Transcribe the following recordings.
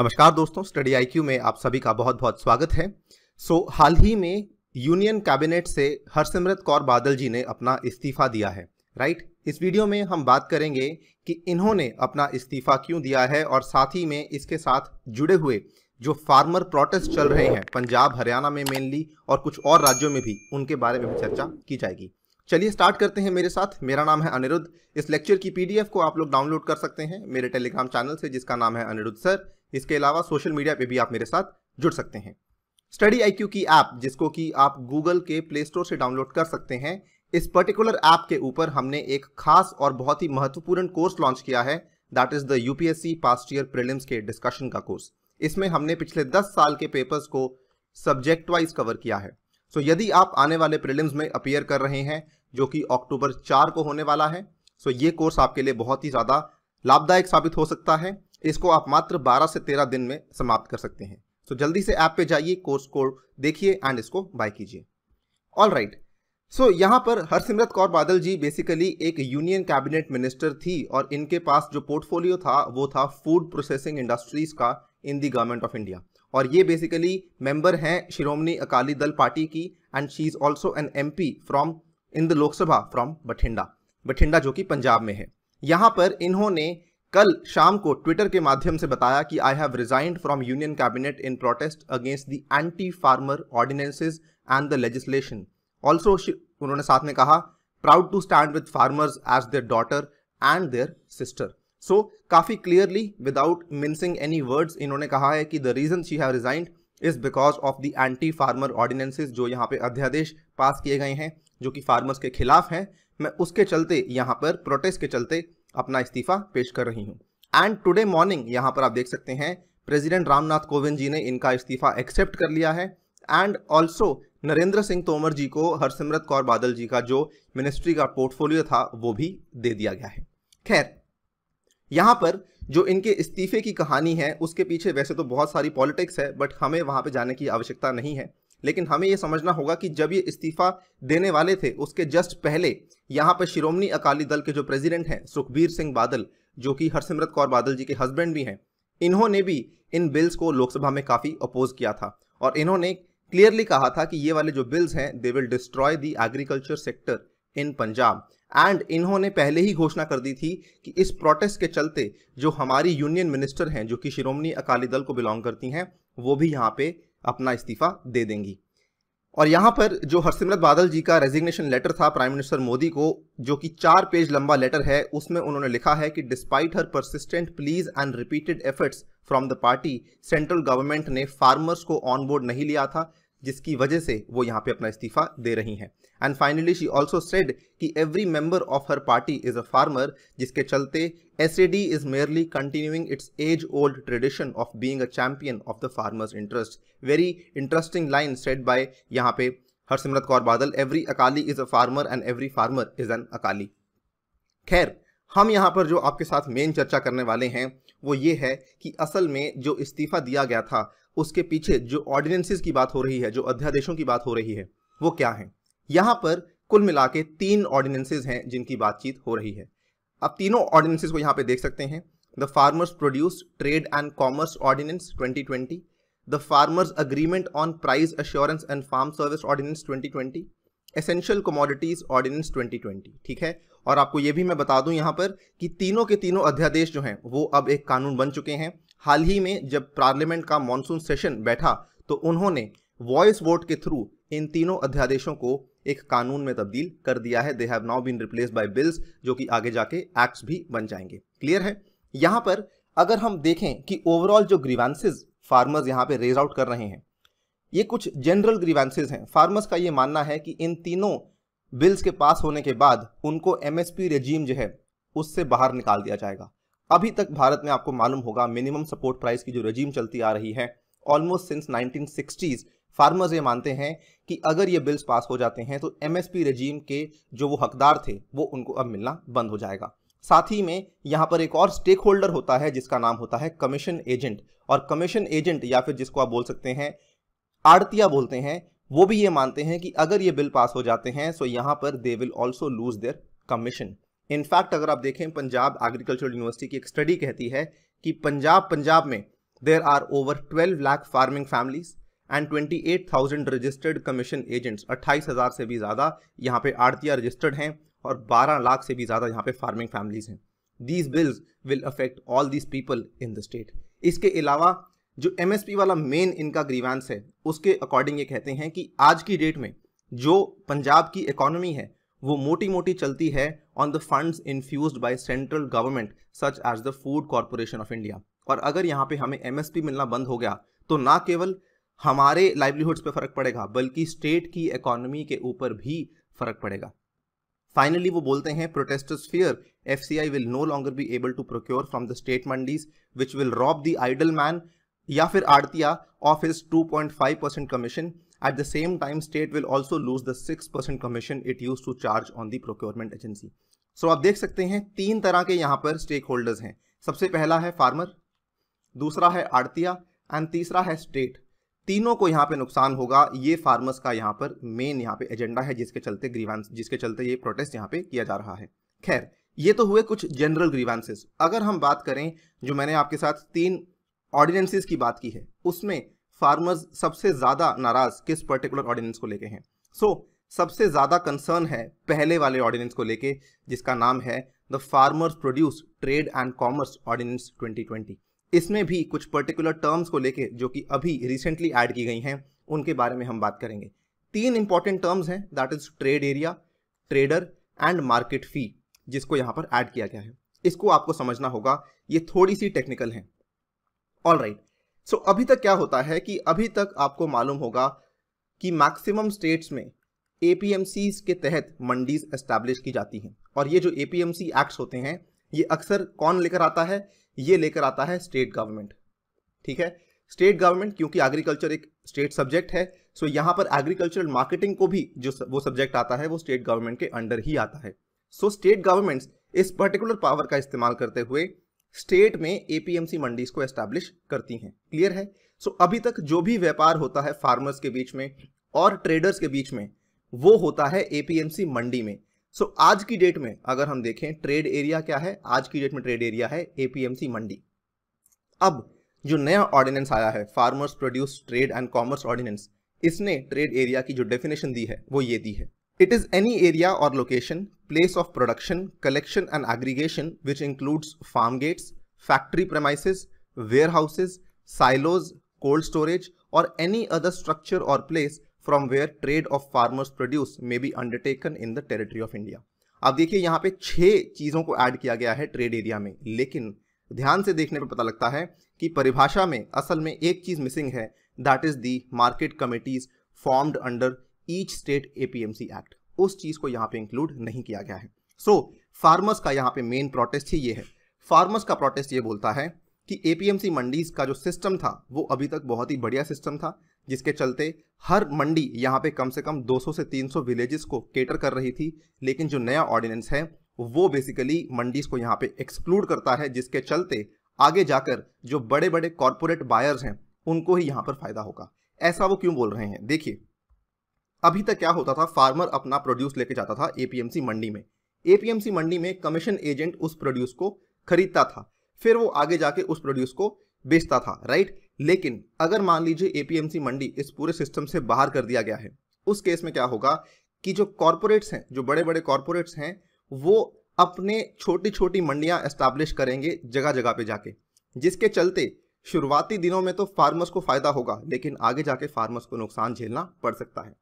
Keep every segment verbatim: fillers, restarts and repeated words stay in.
नमस्कार दोस्तों, study I Q में आप सभी का बहुत बहुत स्वागत है। सो so, हाल ही में यूनियन कैबिनेट से हरसिमरत कौर बादल जी ने अपना इस्तीफा दिया है, राइट right? इस वीडियो में हम बात करेंगे कि इन्होंने अपना इस्तीफा क्यों दिया है और साथ ही में इसके साथ जुड़े हुए जो फार्मर प्रोटेस्ट चल रहे हैं पंजाब हरियाणा में मेनली और कुछ और राज्यों में भी, उनके बारे में भी चर्चा की जाएगी। चलिए स्टार्ट करते हैं मेरे साथ। मेरा नाम है अनिरुद्ध। इस लेक्चर की पीडीएफ को आप लोग डाउनलोड कर सकते हैं मेरे टेलीग्राम चैनल से, जिसका नाम है अनिरुद्ध सर। इसके अलावा सोशल मीडिया पे भी आप मेरे साथ जुड़ सकते हैं। स्टडी आई क्यू की ऐप, जिसको कि आप गूगल के प्ले स्टोर से डाउनलोड कर सकते हैं, इस पर्टिकुलर ऐप के ऊपर हमने एक खास और बहुत ही महत्वपूर्ण कोर्स लॉन्च किया है, that is the UPSC past year prelims के डिस्कशन का कोर्स। इसमें हमने पिछले दस साल के पेपर्स को सब्जेक्ट वाइज कवर किया है। सो so, यदि आप आने वाले प्रीलिम्स में अपीयर कर रहे हैं, जो कि अक्टूबर चार को होने वाला है, सो so, ये कोर्स आपके लिए बहुत ही ज़्यादा लाभदायक साबित हो सकता है। इसको आप मात्र बारह से तेरह दिन में समाप्त कर सकते हैं। सो so, जल्दी से ऐप पे जाइए, कोर्स को देखिए एंड इसको बाय कीजिए। ऑल राइट, सो यहाँ पर हरसिमरत कौर बादल जी बेसिकली एक यूनियन कैबिनेट मिनिस्टर थी और इनके पास जो पोर्टफोलियो था वो था फूड प्रोसेसिंग इंडस्ट्रीज का in the government of India. और ये बेसिकली मेंबर हैं शिरोमणी अकाली दल पार्टी की and she is also an M P from in the Lok Sabha from Bathinda Bathinda जो कि पंजाब में है। यहाँ पर इन्होंने कल शाम को ट्विटर के माध्यम से बताया कि I have resigned from union cabinet in protest against the anti farmer ordinances and the legislation. Also उन्होंने साथ में कहा proud to stand with farmers as their daughter and their sister. So काफ़ी clearly without mincing any words इन्होंने कहा है कि the reason she have resigned is because of the anti farmer ordinances, जो यहाँ पे अध्यादेश पास किए गए हैं जो कि फार्मर्स के खिलाफ हैं। मैं उसके चलते यहाँ पर प्रोटेस्ट के चलते अपना इस्तीफा पेश कर रही हूँ। एंड टुडे मॉर्निंग यहाँ पर आप देख सकते हैं प्रेसिडेंट रामनाथ कोविंद जी ने इनका इस्तीफा एक्सेप्ट कर लिया है। एंड ऑल्सो नरेंद्र सिंह तोमर जी को हरसिमरत कौर बादल जी का जो मिनिस्ट्री का पोर्टफोलियो था वो भी दे दिया गया है। खैर, यहाँ पर जो इनके इस्तीफे की कहानी है उसके पीछे वैसे तो बहुत सारी पॉलिटिक्स है, बट हमें वहाँ पे जाने की आवश्यकता नहीं है। लेकिन हमें ये समझना होगा कि जब ये इस्तीफा देने वाले थे उसके जस्ट पहले यहाँ पर शिरोमणी अकाली दल के जो प्रेसिडेंट हैं सुखबीर सिंह बादल, जो कि हरसिमरत कौर बादल जी के हस्बैंड भी हैं, इन्होंने भी इन बिल्स को लोकसभा में काफ़ी अपोज किया था और इन्होंने क्लियरली कहा था कि ये वाले जो बिल्स हैं they will destroy the agriculture sector in Punjab. And इन्होंने पहले ही घोषणा कर दी थी कि इस प्रोटेस्ट के चलते जो हमारी यूनियन मिनिस्टर हैं, जो कि शिरोमणी अकाली दल को बिलोंग करती हैं, वो भी यहाँ पे अपना इस्तीफा दे देंगी। और यहाँ पर जो हरसिमरत बादल जी का रेजिग्नेशन लेटर था प्राइम मिनिस्टर मोदी को, जो कि चार पेज लंबा लेटर है, उसमें उन्होंने लिखा है कि despite her persistent pleas and repeated efforts from the party, central government ने फार्मर्स को ऑन बोर्ड नहीं लिया था, जिसकी वजह से वो यहाँ पे अपना इस्तीफा दे रही हैं। And finally she also said कि every member of her party is a farmer, जिसके चलते S A D is merely continuing its age old tradition of being a champion of the farmers interest. Very interesting line said by यहाँ पे Harsimrat Kaur Badal, every Akali is a farmer and every farmer is an Akali. खैर, हम यहाँ पर जो आपके साथ main चर्चा करने वाले हैं वो ये है कि असल में जो इस्तीफा दिया गया था उसके पीछे जो ऑर्डिनेंसेस की बात हो रही है, जो अध्यादेशों की बात हो रही है, वो क्या है। यहाँ पर कुल मिला के तीन ऑर्डिनेंसेस हैं जिनकी बातचीत हो रही है। अब तीनों ऑर्डिनेंसेस को यहाँ पे देख सकते हैं। The farmers produce trade and commerce ordinance twenty twenty, the farmers agreement on price assurance and farm service ordinance twenty twenty, essential commodities ordinance twenty twenty. ठीक है, और आपको ये भी मैं बता दूं यहाँ पर कि तीनों के तीनों अध्यादेश जो हैं वो अब एक कानून बन चुके हैं। हाल ही में जब पार्लियामेंट का मॉनसून सेशन बैठा तो उन्होंने वॉइस वोट के थ्रू इन तीनों अध्यादेशों को एक कानून में तब्दील कर दिया है। They have now been replaced by bills, जो कि आगे जाके एक्ट्स भी बन जाएंगे। क्लियर है। यहाँ पर अगर हम देखें कि ओवरऑल जो ग्रीवांसेज फार्मर्स यहाँ पे रेज आउट कर रहे हैं, ये कुछ जनरल ग्रीवांसेज हैं। फार्मर्स का ये मानना है कि इन तीनों बिल्स के पास होने के बाद उनको एमएसपी रेजीम जो है उससे बाहर निकाल दिया जाएगा। अभी तक भारत में आपको मालूम होगा मिनिमम सपोर्ट प्राइस की जो रेजीम चलती आ रही है almost since nineteen sixties, farmers ये मानते हैं कि अगर ये बिल्स पास हो जाते हैं तो एमएसपी रेजीम के जो वो हकदार थे वो उनको अब मिलना बंद हो जाएगा। साथ ही में यहाँ पर एक और स्टेक होल्डर होता है जिसका नाम होता है कमीशन एजेंट, और कमीशन एजेंट या फिर जिसको आप बोल सकते हैं आड़तिया बोलते हैं, वो भी ये मानते हैं कि अगर ये बिल पास हो जाते हैं सो यहाँ पर they will also lose their commission. In fact अगर आप देखें पंजाब एग्रीकल्चरल यूनिवर्सिटी की एक स्टडी कहती है कि पंजाब पंजाब में there are over twelve lakh farming families and अट्ठाईस हज़ार रजिस्टर्ड कमीशन एजेंट्स, अट्ठाईस हज़ार से भी ज़्यादा यहाँ पे आड़तिया रजिस्टर्ड हैं और बारह लाख से भी ज़्यादा यहाँ पे फार्मिंग फैमिलीज हैं। These bills will affect all these people in the state. इसके अलावा जो एमएसपी वाला मेन इनका ग्रीवांस है उसके अकॉर्डिंग ये कहते हैं कि आज की डेट में जो पंजाब की इकोनॉमी है वो मोटी मोटी चलती है on the funds infused by central government such as the food corporation of India. और अगर यहाँ पे हमें एमएसपी मिलना बंद हो गया तो ना केवल हमारे लाइवलीहुड्स पे फर्क पड़ेगा बल्कि स्टेट की इकोनॉमी के ऊपर भी फर्क पड़ेगा। फाइनली वो बोलते हैं protesters fear FCI will no longer be able to procure from the state mandis which will rob the idle man या फिर arhtiya of his two point five percent commission. At the same time, state will also lose the six percent commission it used to charge on the procurement agency. So आप देख सकते हैं तीन तरह के यहाँ पर स्टेक होल्डर्स हैं। सबसे पहला है फार्मर, दूसरा है आड़तिया एंड तीसरा है स्टेट। तीनों को यहाँ पे नुकसान होगा। ये फार्मर्स का यहाँ पर मेन यहाँ पे एजेंडा है जिसके चलते ग्रीवांस जिसके चलते ये प्रोटेस्ट यहाँ पे किया जा रहा है। खैर, ये तो हुए कुछ जनरल ग्रीवांसेस। अगर हम बात करें जो मैंने आपके साथ तीन ऑर्डिनेंसेस की बात की है उसमें फार्मर्स सबसे ज़्यादा नाराज़ किस पर्टिकुलर ऑर्डिनेंस को लेके हैं? सो so, सबसे ज़्यादा कंसर्न है पहले वाले ऑर्डिनेंस को लेके जिसका नाम है the farmers produce trade and commerce ordinance twenty twenty. इसमें भी कुछ पर्टिकुलर टर्म्स को लेके जो कि अभी रिसेंटली ऐड की गई हैं उनके बारे में हम बात करेंगे। तीन इंपॉर्टेंट टर्म्स हैं, that is trade area, trader and market fee, जिसको यहाँ पर ऐड किया गया है। इसको आपको समझना होगा, ये थोड़ी सी टेक्निकल है। ऑल राइट, सो so, अभी तक क्या होता है कि अभी तक आपको मालूम होगा कि मैक्सिमम स्टेट्स में ए पी एम सी के तहत मंडीज एस्टैब्लिश की जाती हैं और ये जो A P M C acts होते हैं ये अक्सर कौन लेकर आता है? ये लेकर आता है स्टेट गवर्नमेंट। ठीक है, स्टेट गवर्नमेंट, क्योंकि एग्रीकल्चर एक स्टेट सब्जेक्ट है। सो so यहाँ पर एग्रीकल्चरल मार्केटिंग को भी जो वो सब्जेक्ट आता है वो स्टेट गवर्नमेंट के अंडर ही आता है। सो स्टेट गवर्नमेंट्स इस पर्टिकुलर पावर का इस्तेमाल करते हुए स्टेट में A P M C mandis को एस्टैब्लिश करती हैं। क्लियर है? सो so, अभी तक जो भी व्यापार होता है फार्मर्स के बीच में और ट्रेडर्स के बीच में वो होता है ए पी एम सी मंडी में। सो so, आज की डेट में अगर हम देखें ट्रेड एरिया क्या है, आज की डेट में ट्रेड एरिया है ए पी एम सी मंडी। अब जो नया ऑर्डिनेंस आया है farmers produce trade and commerce ordinance, इसने ट्रेड एरिया की जो डेफिनेशन दी है वो ये दी है, इट इज एनी एरिया और location, place of production, collection and aggregation which includes farm gates, factory premises, warehouses, silos, cold storage or any other structure or place from where trade of farmers produce may be undertaken in the territory of India. आप देखिए यहाँ पे छह चीज़ों को add किया गया है ट्रेड एरिया में, लेकिन ध्यान से देखने पे पता लगता है कि परिभाषा में असल में एक चीज़ मिसिंग है, that is the market committees formed under each state A P M C act. उस चीज को यहाँ पे इंक्लूड नहीं किया गया है। सो so, फार्मर्स का यहाँ पे मेन प्रोटेस्ट ही ये है। फार्मर्स का प्रोटेस्ट ये बोलता है कि A P M C mandis का जो सिस्टम था वो अभी तक बहुत ही बढ़िया सिस्टम था जिसके चलते हर मंडी यहाँ पे कम से कम दो सौ से तीन सौ विलेजेस को केटर कर रही थी, लेकिन जो नया ऑर्डिनेंस है वो बेसिकली मंडीज को यहाँ पे एक्सक्लूड करता है जिसके चलते आगे जाकर जो बड़े बड़े कॉरपोरेट बायर्स हैं उनको ही यहाँ पर फायदा होगा। ऐसा वो क्यों बोल रहे हैं? देखिए, अभी तक क्या होता था, फार्मर अपना प्रोड्यूस लेके जाता था ए पी एम सी मंडी में। ए पी एम सी मंडी में कमीशन एजेंट उस प्रोड्यूस को खरीदता था, फिर वो आगे जाके उस प्रोड्यूस को बेचता था, राइट। लेकिन अगर मान लीजिए ए पी एम सी मंडी इस पूरे सिस्टम से बाहर कर दिया गया है, उस केस में क्या होगा कि जो कॉरपोरेट्स हैं, जो बड़े बड़े कॉरपोरेट्स हैं, वो अपने छोटी छोटी मंडियाँ एस्टैब्लिश करेंगे जगह जगह पर जाके, जिसके चलते शुरुआती दिनों में तो फार्मर्स को फायदा होगा लेकिन आगे जाके फार्मर्स को नुकसान झेलना पड़ सकता है।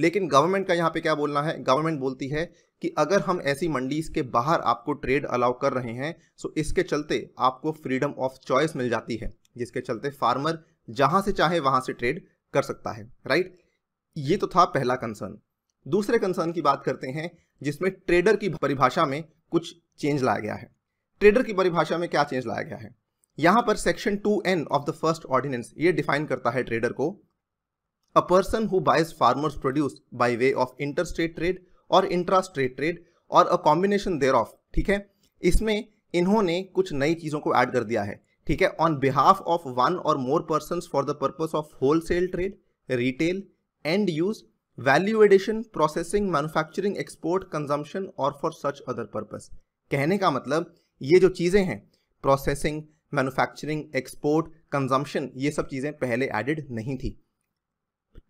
लेकिन गवर्नमेंट का यहाँ पे क्या बोलना है? गवर्नमेंट बोलती है कि अगर हम ऐसी मंडीज के बाहर आपको ट्रेड अलाउ कर रहे हैं सो इसके चलते आपको फ्रीडम ऑफ चॉइस मिल जाती है, जिसके चलते फार्मर जहाँ से चाहे वहाँ से ट्रेड कर सकता है, राइट। ये तो था पहला कंसर्न। दूसरे कंसर्न की बात करते हैं जिसमें ट्रेडर की परिभाषा में कुछ चेंज लाया गया है। ट्रेडर की परिभाषा में क्या चेंज लाया गया है? यहाँ पर section two N of the first ordinance ये डिफाइन करता है ट्रेडर को, A person who buys farmers' produce by way of interstate trade और intrastate trade और a combination thereof, ठीक है। इसमें इन्होंने कुछ नई चीज़ों को ऐड कर दिया है, ठीक है। On behalf of one or more persons for the purpose of wholesale trade, retail, end use, value addition, processing, manufacturing, export, consumption और for such other purpose। कहने का मतलब ये जो चीज़ें हैं, processing, मैन्युफैक्चरिंग, एक्सपोर्ट, कंजम्पशन, ये सब चीज़ें पहले एडेड नहीं थी।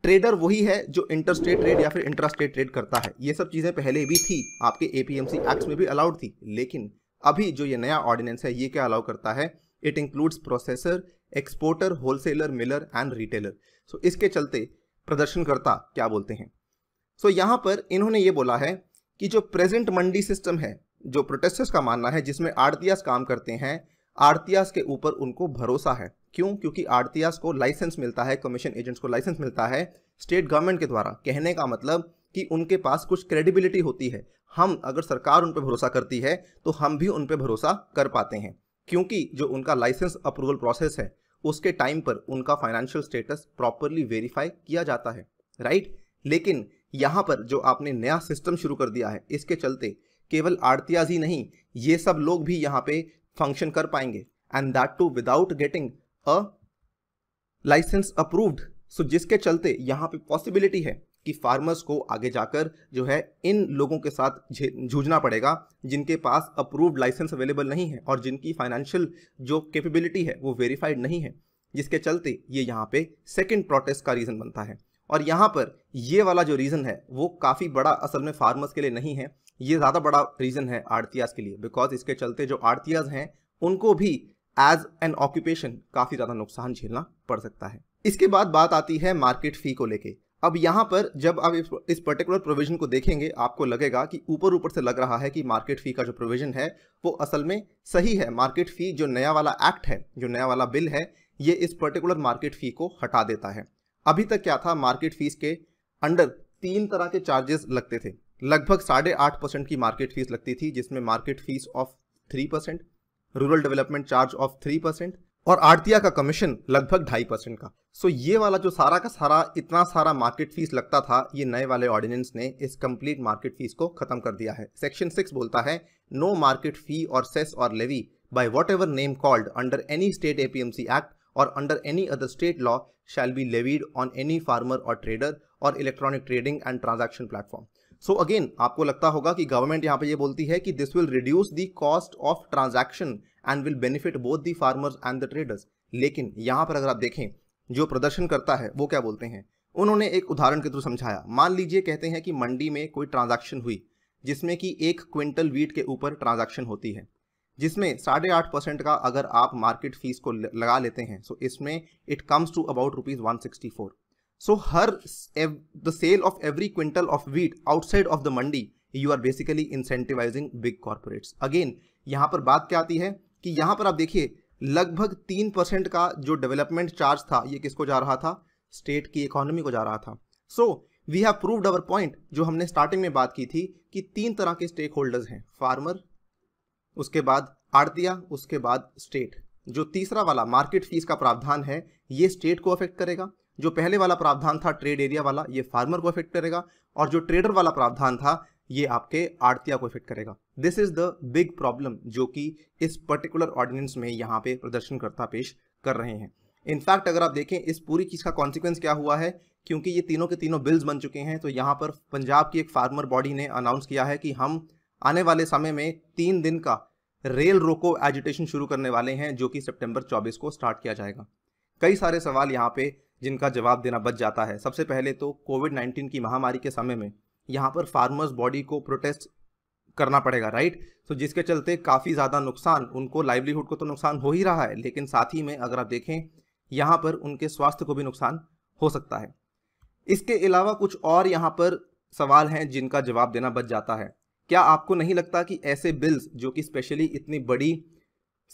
ट्रेडर वही है जो इंटरस्टेट ट्रेड या फिर इंट्रास्टेट ट्रेड करता है, ये सब चीज़ें पहले भी थी, आपके एपीएमसी एक्ट्स में भी अलाउड थी, लेकिन अभी जो ये नया ऑर्डिनेंस है ये क्या अलाउ करता है, it includes processor, exporter, wholesaler, miller and retailer. So इसके चलते प्रदर्शनकर्ता क्या बोलते हैं, सो so, यहाँ पर इन्होंने ये बोला है कि जो प्रेजेंट मंडी सिस्टम है, जो प्रोटेस्टर्स का मानना है जिसमें आड़तियास काम करते हैं, आड़तियास के ऊपर उनको भरोसा है। क्यों? क्योंकि आड़तियास को लाइसेंस मिलता है, कमीशन एजेंट्स को लाइसेंस मिलता है स्टेट गवर्नमेंट के द्वारा। कहने का मतलब कि उनके पास कुछ क्रेडिबिलिटी होती है, हम अगर सरकार उन पर भरोसा करती है तो हम भी उन पर भरोसा कर पाते हैं, क्योंकि जो उनका लाइसेंस अप्रूवल प्रोसेस है उसके टाइम पर उनका फाइनेंशियल स्टेटस प्रॉपरली वेरीफाई किया जाता है, राइट। लेकिन यहाँ पर जो आपने नया सिस्टम शुरू कर दिया है, इसके चलते केवल आड़तियाज ही नहीं, ये सब लोग भी यहाँ पे फंक्शन कर पाएंगे, and that to without getting a licence approved. So जिसके चलते यहाँ पे पॉसिबिलिटी है कि फार्मर्स को आगे जाकर जो है इन लोगों के साथ जूझना पड़ेगा जिनके पास अप्रूव्ड लाइसेंस अवेलेबल नहीं है और जिनकी फाइनेंशियल जो कैपेबिलिटी है वो वेरीफाइड नहीं है, जिसके चलते ये यहाँ पे सेकेंड प्रोटेस्ट का रीज़न बनता है। और यहाँ पर ये वाला जो रीज़न है वो काफ़ी बड़ा असल में फार्मर्स के लिए नहीं है, ये ज़्यादा बड़ा रीज़न है आड़तियाज के लिए, बिकॉज इसके चलते जो आड़तियाज हैं उनको भी एज एन ऑक्यूपेशन काफ़ी ज़्यादा नुकसान झेलना पड़ सकता है। इसके बाद बात आती है मार्केट फ़ी को लेके। अब यहाँ पर जब आप इस पर्टिकुलर प्रोविज़न को देखेंगे आपको लगेगा कि ऊपर ऊपर से लग रहा है कि मार्केट फ़ी का जो प्रोविज़न है वो असल में सही है। मार्केट फ़ी जो नया वाला एक्ट है, जो नया वाला बिल है, ये इस पर्टिकुलर मार्केट फ़ी को हटा देता है। अभी तक क्या था, मार्केट फीस के अंडर तीन तरह के चार्जेस लगते थे। लगभग साढ़े आठ परसेंट की मार्केट फीस लगती थी, जिसमें market fees of three percent, rural development charge of three percent और आड़तिया का कमीशन लगभग ढाई परसेंट का। सो ये वाला जो सारा का सारा इतना सारा मार्केट फीस लगता था, ये नए वाले ऑर्डिनेंस ने इस कंप्लीट मार्केट फीस को खत्म कर दिया है। सेक्शन सिक्स बोलता है, नो मार्केट फी और सेस और levy by whatever name called under any state APMC act or under any other state law shall be levied on any farmer or trader or electronic trading and transaction platform. So again आपको लगता होगा कि government यहाँ पे ये बोलती है कि this will reduce the cost of transaction and will benefit both the farmers and the traders. लेकिन यहाँ पर अगर आप देखें जो प्रदर्शन करता है वो क्या बोलते हैं, उन्होंने एक उदाहरण के थ्रू समझाया। मान लीजिए कहते हैं कि मंडी में कोई ट्रांजैक्शन हुई जिसमें कि एक क्विंटल वीट के ऊपर ट्रांजैक्शन होती है, जिसमें साढ़े आठ परसेंट का अगर आप मार्केट फीस को लगा लेते हैं, सो so इसमें it comes to about rupees one sixty four. So हर the sale of every quintal of wheat outside of the mandi you are basically incentivising big corporates. Again यहाँ पर बात क्या आती है कि यहाँ पर आप देखिए लगभग तीन परसेंट का जो डेवलपमेंट चार्ज था ये किसको जा रहा था, स्टेट की इकोनॉमी को जा रहा था। So we have proved our point जो हमने स्टार्टिंग में बात की थी कि तीन तरह के स्टेक होल्डर्स हैं, फार्मर, उसके बाद आड़तिया, उसके बाद स्टेट। जो तीसरा वाला मार्केट फीस का प्रावधान है ये स्टेट को अफेक्ट करेगा, जो पहले वाला प्रावधान था ट्रेड एरिया वाला ये फार्मर को अफेक्ट करेगा, और जो ट्रेडर वाला प्रावधान था ये आपके आड़तिया को अफेक्ट करेगा। This is the big problem जो कि इस पर्टिकुलर ऑर्डिनेंस में यहाँ पे प्रदर्शनकर्ता पेश कर रहे हैं। इनफैक्ट अगर आप देखें इस पूरी चीज़ का कॉन्सिक्वेंस क्या हुआ है, क्योंकि ये तीनों के तीनों बिल्स बन चुके हैं, तो यहाँ पर पंजाब की एक फार्मर बॉडी ने अनाउंस किया है कि हम आने वाले समय में तीन दिन का रेल रोको एजिटेशन शुरू करने वाले हैं, जो कि सितंबर चौबीस को स्टार्ट किया जाएगा। कई सारे सवाल यहाँ पे जिनका जवाब देना बच जाता है। सबसे पहले तो कोविड नाइन्टीन की महामारी के समय में यहाँ पर फार्मर्स बॉडी को प्रोटेस्ट करना पड़ेगा, राइट। तो जिसके चलते काफ़ी ज़्यादा नुकसान, उनको लाइवलीहुड को तो नुकसान हो ही रहा है, लेकिन साथ ही में अगर आप देखें यहाँ पर उनके स्वास्थ्य को भी नुकसान हो सकता है। इसके अलावा कुछ और यहाँ पर सवाल हैं जिनका जवाब देना बच जाता है। क्या आपको नहीं लगता कि ऐसे बिल्स जो कि स्पेशली इतनी बड़ी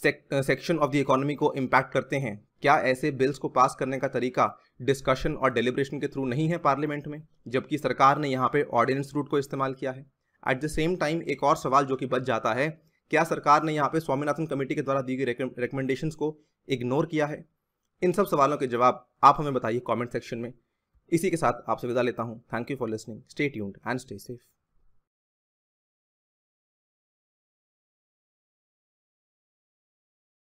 सेक्शन ऑफ द इकोनॉमी को इम्पैक्ट करते हैं, क्या ऐसे बिल्स को पास करने का तरीका डिस्कशन और डेलिब्रेशन के थ्रू नहीं है पार्लियामेंट में, जबकि सरकार ने यहाँ पे ऑर्डिनेंस रूट को इस्तेमाल किया है। एट द सेम टाइम एक और सवाल जो कि बच जाता है, क्या सरकार ने यहाँ पे स्वामीनाथन कमेटी के द्वारा दी गई रिकमेंडेशंस को इग्नोर किया है। इन सब सवालों के जवाब आप हमें बताइए कॉमेंट सेक्शन में। इसी के साथ आपसे विदा लेता हूँ। Thank you for listening, stay tuned and stay safe.